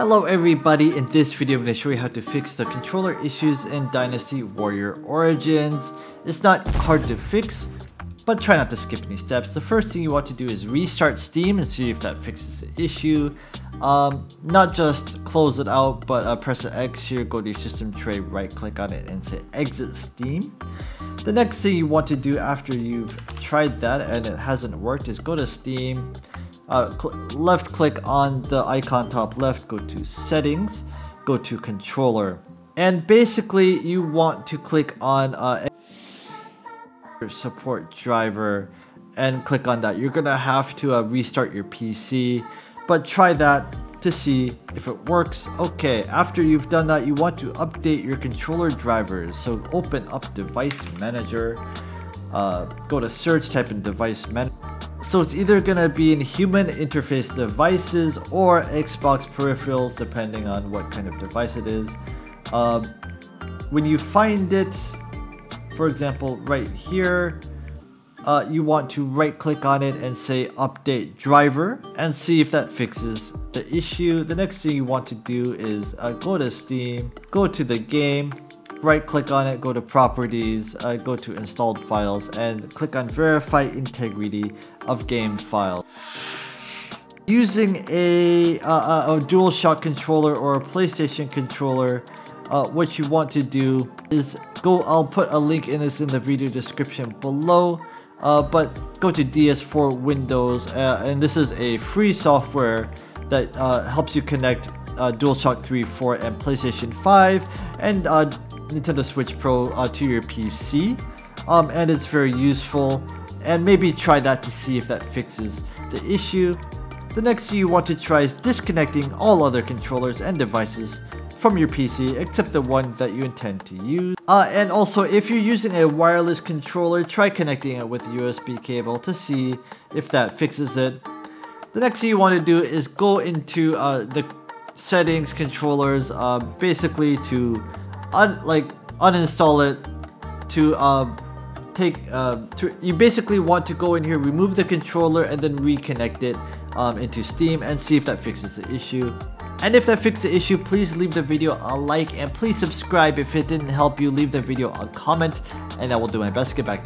Hello everybody, in this video I'm going to show you how to fix the controller issues in Dynasty Warrior Origins. It's not hard to fix, but try not to skip any steps. The first thing you want to do is restart Steam and see if that fixes the issue. Not just close it out, but press an X here, go to your system tray, right click on it and say exit Steam. The next thing you want to do after you've tried that and it hasn't worked is go to Steam. Left click on the icon top left, go to settings, go to controller, and basically you want to click on support driver and click on that. You're gonna have to restart your PC, but try that to see if it works. Okay, after you've done that, you want to update your controller drivers, so open up device manager, go to search, type in device manager. So it's either going to be in human interface devices or Xbox peripherals, depending on what kind of device it is. When you find it, for example, right here, you want to right click on it and say update driver and see if that fixes the issue. The next thing you want to do is go to Steam, go to the game, right click on it, go to properties, go to installed files and click on verify integrity of game file. Using a DualShock controller or a PlayStation controller, what you want to do is go, I'll put a link in this in the video description below, but go to DS4Windows, and this is a free software that helps you connect DualShock 3, 4 and PlayStation 5 and Nintendo Switch Pro to your PC, and it's very useful, and maybe try that to see if that fixes the issue. The next thing you want to try is disconnecting all other controllers and devices from your PC except the one that you intend to use, and also if you're using a wireless controller, try connecting it with a USB cable to see if that fixes it. The next thing you want to do is go into the settings, controllers, basically to uninstall it, to you basically want to go in here, remove the controller and then reconnect it into Steam and see if that fixes the issue. And if that fixes the issue, please leave the video a like and please subscribe. If it didn't help you, leave the video a comment and I will do my best to get back to you.